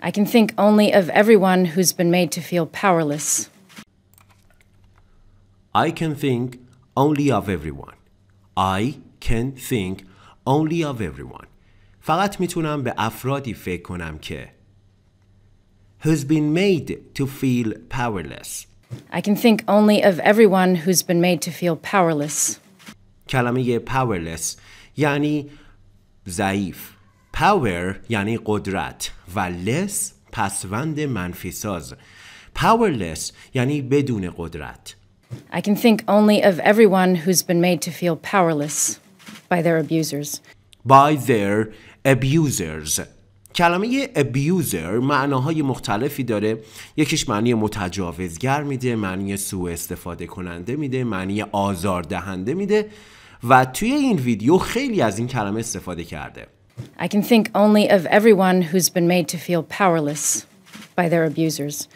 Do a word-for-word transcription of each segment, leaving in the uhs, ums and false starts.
I can think only of everyone who's been made to feel powerless. I can think only of everyone. I can think only of everyone. فقط میتونم به افرادی فکر کنم که who's been made to feel powerless. I can think only of everyone who's been made to feel powerless. کلمه powerless یعنی ضعیف. Power یعنی قدرت و less پسوند منفی ساز. Powerless یعنی بدون قدرت. I can think only of everyone who's been made to feel powerless by their abusers. By their abusers. کلمه abuser معناهای مختلفی داره. یکیش معنی متجاوزگر میده، معنی سوء استفاده کننده میده، معنی آزاردهنده میده و توی این ویدیو خیلی از این کلمه استفاده کرده. I can think only of everyone who's been made to feel powerless by their abusers.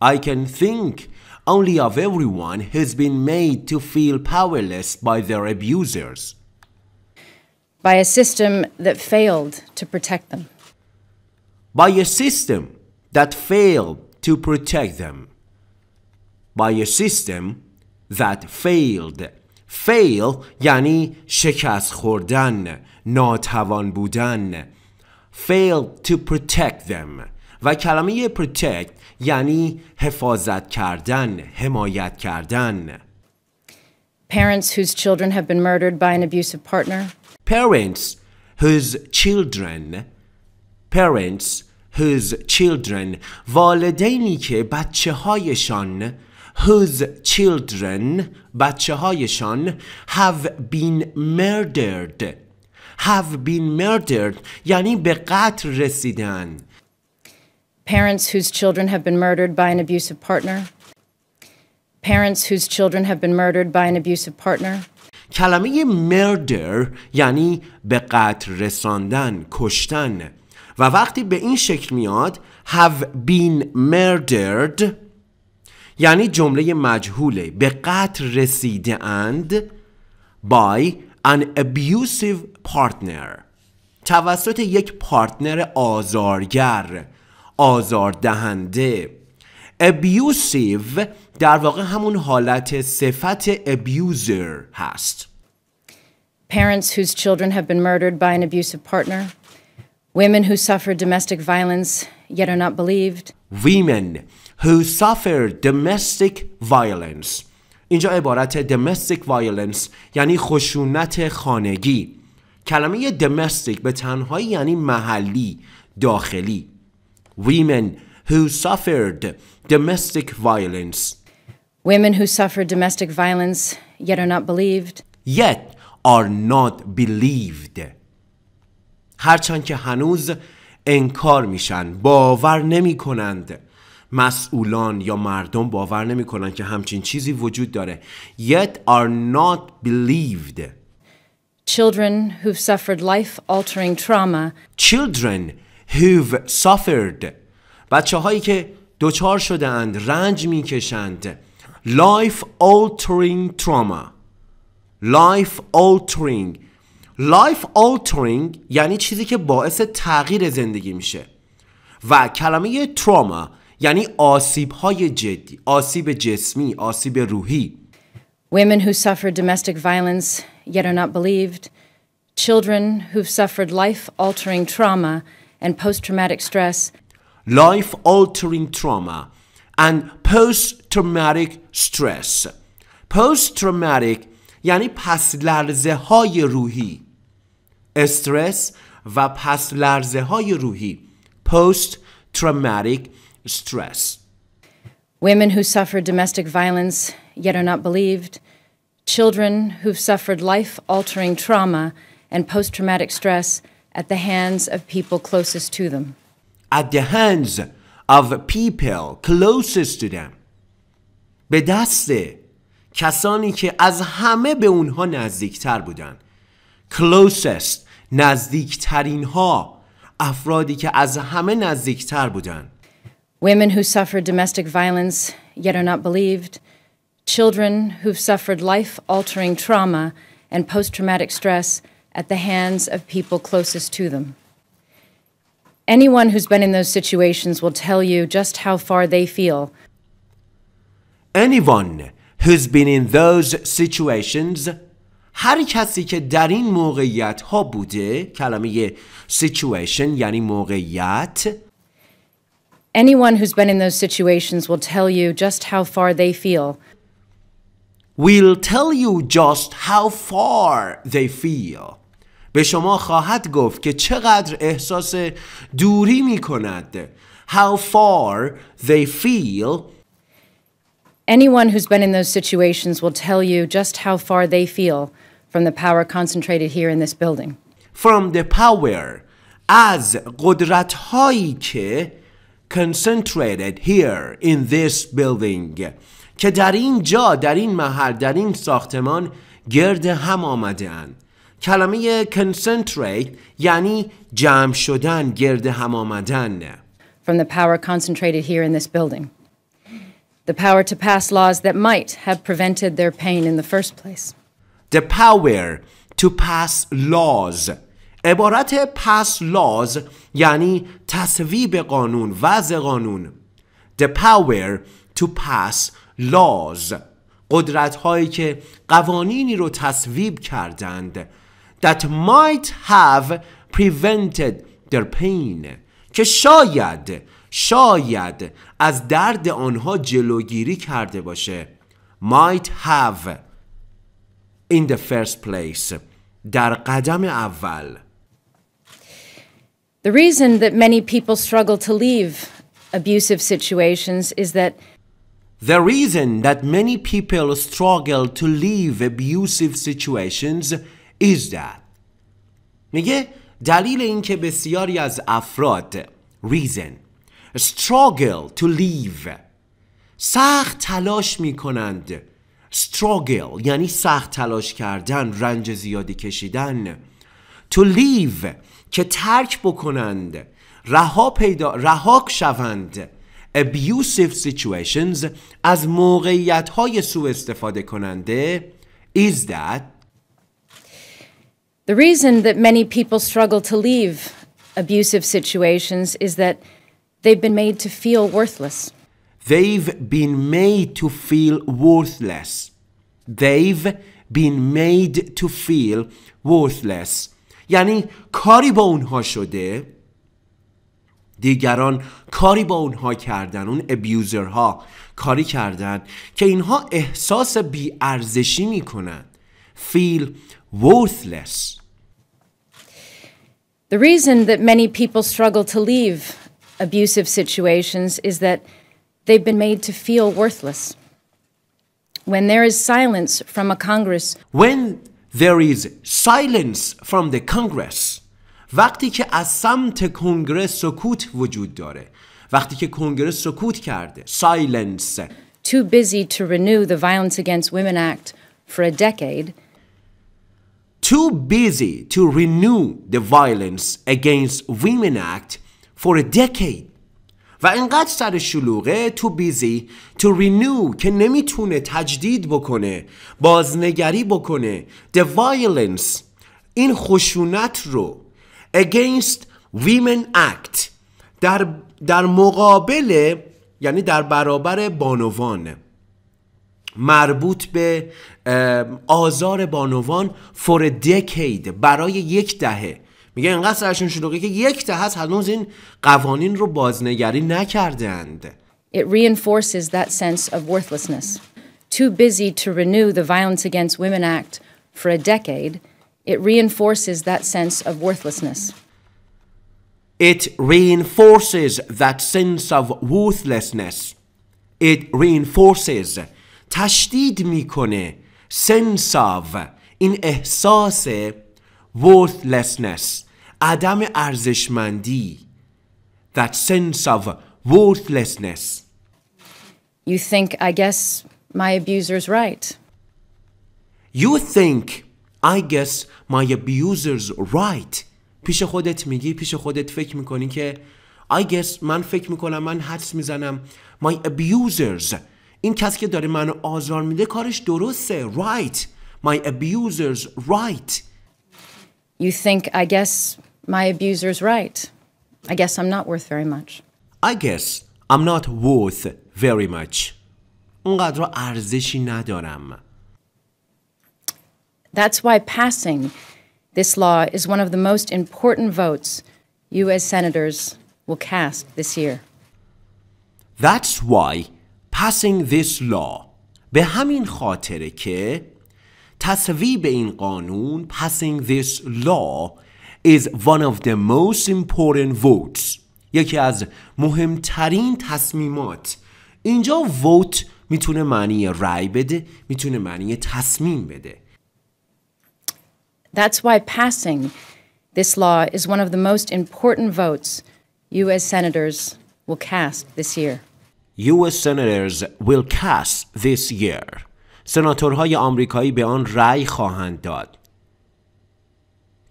I can think only of everyone who's been made to feel powerless by their abusers. By a system that failed to protect them. By a system that failed to protect them. By a system that failed. Fail یعنی شکست خوردن، ناتوان بودن. Failed to protect them. و کلمه protect یعنی حفاظت کردن، حمایت کردن. Parents whose children have been murdered by an abusive partner. Parents whose children Parents whose children والدینی که بچه هایشان whose children بچه هایشان have been murdered have been murdered یعنی به قتل رسیدن. Parents whose children have been murdered by an abusive partner. Parents whose children have been murdered by an abusive partner. کلمه murder یعنی به قتل رساندن، کشتن و وقتی به این شکل میاد have been murdered یعنی جمله مجهوله به قتل رسیده اند by an abusive partner توسط یک پارتنر آزارگر، آزاردهنده. Abusive در واقع همون حالت صفت abuser هست. Parents whose children have been murdered by an abusive partner. Women who suffer domestic violence yet are not believed. Women who suffer domestic violence. اینجا عبارت domestic violence یعنی خشونت خانگی. کلمه domestic به تنهایی یعنی محلی، داخلی. Women who suffered domestic violence. Women who suffer domestic violence yet are not believed. Yet are not believed. هرچند که هنوز انکار میشن، باور نمی کنند. مسئولان یا مردم باور نمی کنند که همچین چیزی وجود داره. Yet are not believed. Children who've suffered life-altering trauma. Children who've suffered بچه هایی که دوچار شدند، رنج می کشند. Life altering trauma. Life altering. Life altering یعنی چیزی که باعث تغییر زندگی میشه. و کلمه trauma یعنی آسیب های جدی، آسیب جسمی، آسیب روحی. Women who suffer domestic violence yet are not believed. Children who've suffered life altering trauma and post-traumatic stress. Life-altering trauma and post-traumatic stress. Post-traumatic یعنی پس لرزه های روحی. استرس و پس لرزه های روحی. Post-traumatic stress. Women who suffer domestic violence yet are not believed. Children who've suffered life-altering trauma and post-traumatic stress at the hands of people closest to them. At the hands of people closest to them. به دست کسانی که از همه به اونها نزدیکتر بودن. Closest نزدیکترین ها، افرادی که از همه نزدیکتر بودن. Women who suffered domestic violence yet are not believed. Children who've suffered life-altering trauma and post-traumatic stress at the hands of people closest to them. Anyone who's been in those situations will tell you just how far they feel. Anyone who's been in those situations. هر کسی که در این موقعیت ها بوده، کلمه situation یعنی موقعیت. Anyone who's been in those situations will tell you just how far they feel. Will tell you just how far they feel. به شما خواهد گفت که چقدر احساس دوری می کند. How far they feel. Anyone who's been in those situations will tell you just how far they feel from the power concentrated here in this building. From the power. از قدرت هایی که concentrated here in this building. که در این جا، در این محل، در این ساختمان گرد هم آمده اند. کلمه concentrate یعنی جمع شدن، گرد هم آمدن. From the power concentrated here in this building. The power to pass laws that might have prevented their pain in the first place. The power to pass laws. عبارت pass laws یعنی تصویب قانون، وضع قانون. The power to pass laws. قدرت هایی که قوانینی رو تصویب کردند. That might have prevented their pain. که شاید شاید از درد آنها جلوگیری کرده باشه. Might have in the first place. در قدم اول. The reason that many people struggle to leave abusive situations is that The reason that many people struggle to leave abusive situations is that میگه دلیل اینکه بسیاری از افراد reason struggle to leave سخت تلاش میکنند struggle یعنی سخت تلاش کردن رنج زیادی کشیدن to leave که ترک بکنند رها پیدا رها شوند abusive situations از موقعیت های سوء استفاده کننده is that The reason that many people struggle to leave abusive situations is that they've been made to feel worthless. They've been made to feel worthless. They've been made to feel worthless. یعنی کاری با اونها شده دیگران کاری با اونها کردن اون ابیوزرها کاری کردن که اینها احساس بی‌ارزشی میکنن feel worthless The reason that many people struggle to leave abusive situations is that they've been made to feel worthless When there is silence from a Congress When there is silence from the Congress وقتی که از سمت کنگره سکوت وجود داره وقتی که کنگره سکوت کرده silence Too busy to renew the Violence Against Women Act for a decade Too busy to renew the Violence Against Women Act for a decade و اینقدر سر شلوغه too busy to renew که نمیتونه تجدید بکنه بازنگری بکنه the violence این خشونت رو Against Women Act در, در مقابل یعنی در برابر بانوان مربوط به آزار بانوان for a decade برای یک دهه میگه اینقدر سرشون شلوغه که یک دهه هست هنوز این قوانین رو بازنگری نکردند It reinforces that sense of worthlessness Too busy to renew the Violence Against Women Act for a decade It reinforces that sense of worthlessness. It reinforces that sense of worthlessness. It reinforces. تشدید میکنه. Sense of. این احساس worthlessness. عدم ارزشمندی. That sense of worthlessness. You think, I guess, my abuser's right. You think. I guess my abuser's right پیش خودت میگی پیش خودت فکر میکنی که I guess من فکر میکنم من حدس میزنم My abusers این کسی که داره منو آزار میده کارش درسته Right My abuser's right You think I guess my abuser's right I guess I'm not worth very much. I guess I'm not worth very much. اونقدر ارزشی ندارم. That's why passing this law is one of the most important votes you as senators will cast this year. That's why passing this law, به همین خاطره که تصویب این قانون, passing this law, is one of the most important votes. یکی از مهمترین تصمیمات. اینجا vote میتونه معنی رأی بده, میتونه معنی تصمیم بده. That's why passing this law is one of the most important votes you as senators will cast this year. You as senators will cast this year. سناتورهای آمریکایی به آن رأی خواهند داد.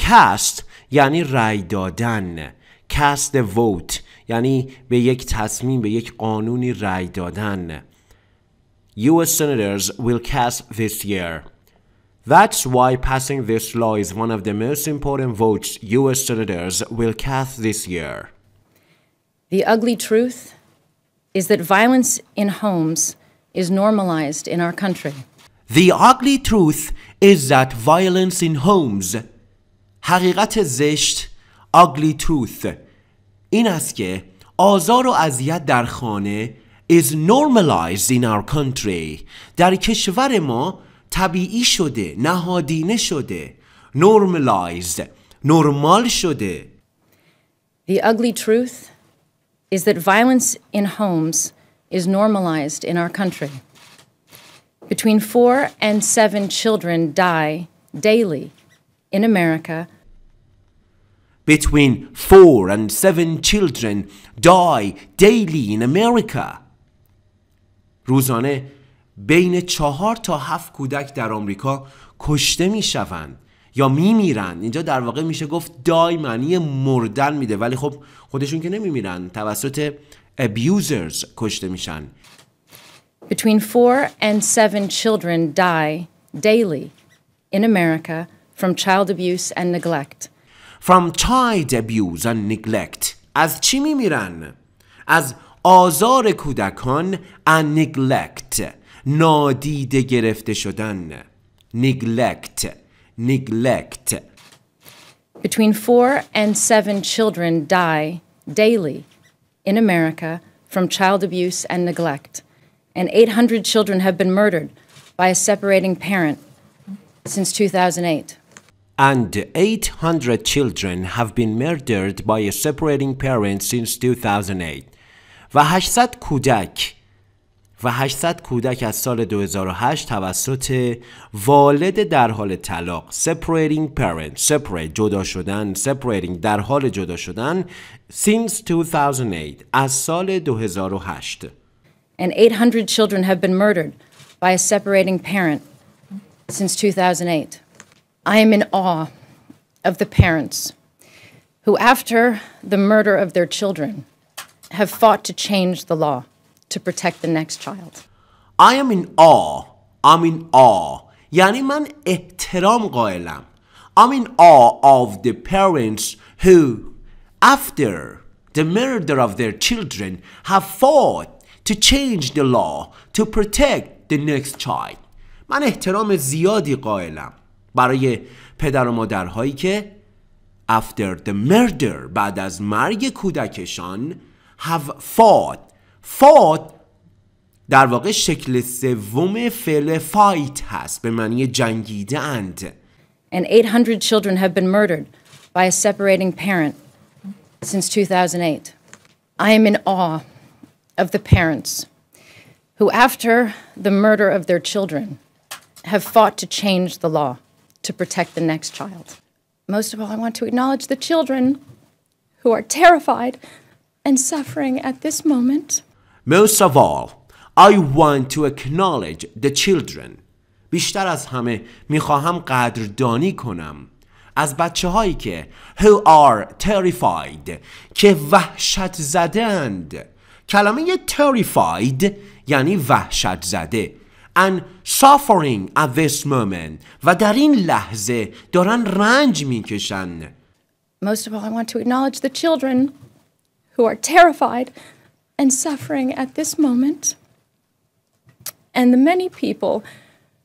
Cast یعنی رأی دادن. Cast the vote یعنی به یک تصمیم, به یک قانونی رأی دادن. You as senators will cast this year. That's why passing this law is one of the most important votes U S senators will cast this year. The ugly truth is that violence in homes is normalized in our country. The ugly truth is that violence in homes. حقیقت زشت, ugly truth, این است که آزار و اذیت در خانه is normalized in our country. در کشور ما طبیعی شده, نهادینه شده. Normalized, نرمال شده. The ugly truth is that violence in homes is normalized in our country. Between four and seven children die daily in America. Between four and seven children die daily in America. روزانه بین چهار تا هفت کودک در آمریکا کشته میشوند یا میمیرند. اینجا در واقع میشه گفت die معنی مردن میده, ولی خب خودشون که نمیمیرن, توسط abusers کشته میشن. Between four and seven children die daily in America from child abuse and neglect. From child abuse and neglect. از چی میمیرن؟ از آزار کودکان and neglect. نادیده گرفته شدن. Neglect. Neglect. Between four and seven children die daily in America from child abuse and neglect. And eight hundred children have been murdered by a separating parent since two thousand eight. And eight hundred children have been murdered by a separating parent since two thousand eight. و هشتصد کودک و هشتصد کودک از سال دو هزار و هشت توسط والد در حال طلاق, separating parent, separate جدا شدن, separating در حال جدا شدن, since two thousand eight, از سال دو هزار و هشت. And eight hundred children have been murdered by a separating parent since two thousand eight. I am in awe of the parents who, after the murder of their children, have fought to change the law to protect the next child. I am in awe. I'm in awe. یعنی من احترام قائلم. I'm in awe of the parents who, after the murder of their children, have fought to change the law to protect the next child. من احترام زیادی قائلم برای پدر و مادرهایی که after the murder, بعد از مرگ کودکشان, have fought. Fought در واقع شکل سوم فعل fight هست, به معنی جنگیدن. And eight hundred children have been murdered by a separating parent since two thousand eight. I am in awe of the parents who, after the murder of their children, have fought to change the law to protect the next child. Most of all, I want to acknowledge the children who are terrified and suffering at this moment. Most of all, I want to acknowledge the children. بیشتر از همه میخواهم قدردانی کنم از بچه هایی که who are terrified, که وحشت زدند. کلمه terrified یعنی وحشت زده, and suffering at this moment, و در این لحظه دارن رنج میکشن. Most of all, I want to acknowledge the children who are terrified and suffering at this moment, and the many people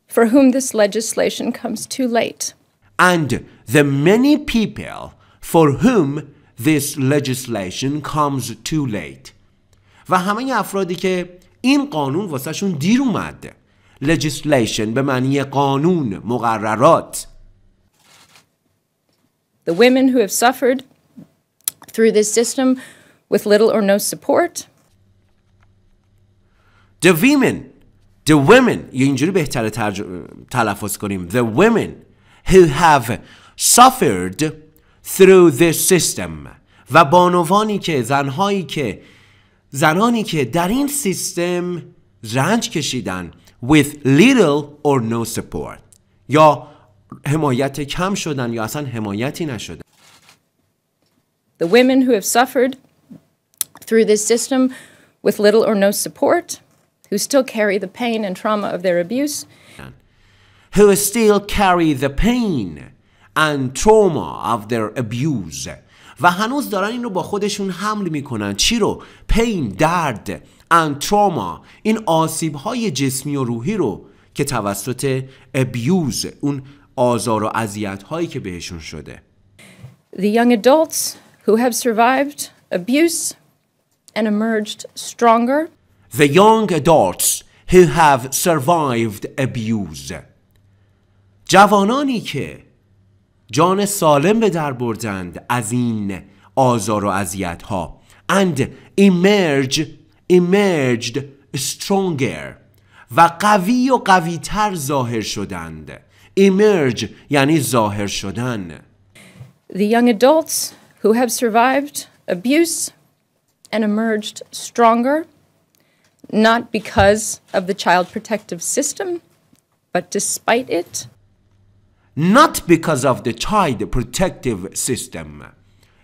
for whom this legislation comes too late. And the many people for whom this legislation comes too late. و همه افرادی که این قانون واسه شون دیر اومده. Legislation به معنی قانون، مقررات. The women who have suffered through this system with little or no support. The women, the women, یا اینجوری بهتره تلفظ کنیم. The women who have suffered through this system. و بانوانی که زنهایی که زنانی که در این سیستم رنج کشیدن with little or no support یا حمایت کم شدن یا اصلا حمایتی نشدن. The women who have suffered through this system with little or no support, who still carry the pain and trauma of their abuse, who still carry the pain and trauma of their abuse. و هنوز دارن این رو با خودشون حمل میکنن. چی رو؟ پین، درد، and trauma. این آسیب های جسمی و روحی رو که توسط abuse، اون آزار و اذیت هایی که بهشون شده. The young adults who have survived abuse and emerged stronger. The young adults who have survived abuse. جوانانی که جان سالم به در بردند از این آزار و اذیت ها and emerge emerged stronger و قوی و قوی تر ظاهر شدند. emerge یعنی ظاهر شدن. The young adults who have survived abuse and emerged stronger not because of the child protective system but despite it. Not because of the child protective system.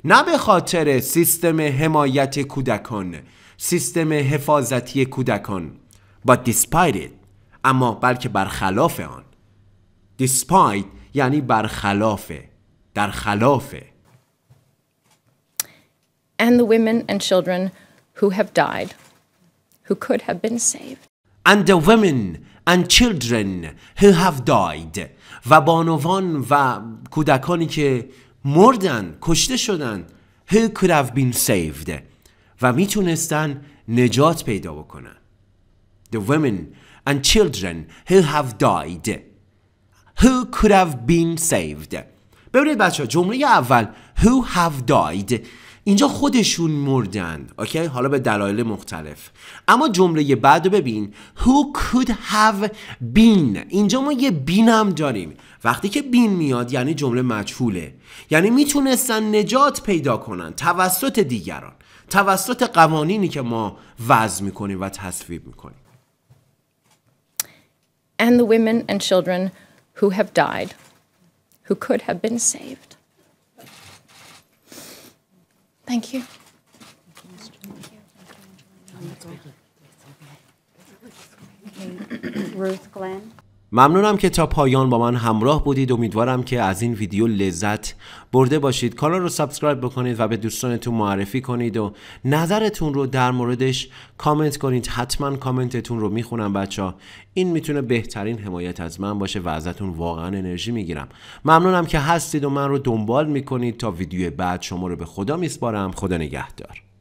نه به خاطر سیستم حمایت کودکان، سیستم حفاظتی کودکان. But despite it. اما بلکه برخلاف آن. Despite یعنی برخلاف، در خلاف. And the women and children who have died, who could have been saved. And the women and children who have died. و بانوان و کودکانی که مردن، کشته شدن who could have been saved و میتونستن نجات پیدا بکنن. The women and children who have died who could have been saved. ببینید بچه ها، جمله اول who have died اینجا خودشون مردن، اوکی؟ حالا به دلایل مختلف. اما جمله بعد رو ببین who could have been. اینجا ما یه been هم داریم. وقتی که been میاد یعنی جمله مجهوله، یعنی میتونستن نجات پیدا کنن توسط دیگران، توسط قوانینی که ما وضع میکنیم و تصویب میکنیم. And the women and children who have died who could have been saved. Thank you. Ruth Glenn. ممنونم که تا پایان با من همراه بودید. امیدوارم که از این ویدیو لذت برده باشید. کانال رو سابسکرایب بکنید و به دوستانتون معرفی کنید و نظرتون رو در موردش کامنت کنید. حتما کامنتتون رو میخونم بچه‌ها. این میتونه بهترین حمایت از من باشه و ازتون واقعا انرژی میگیرم. ممنونم که هستید و من رو دنبال میکنید. تا ویدیو بعد شما رو به خدا میسپارم. خدا نگهدار.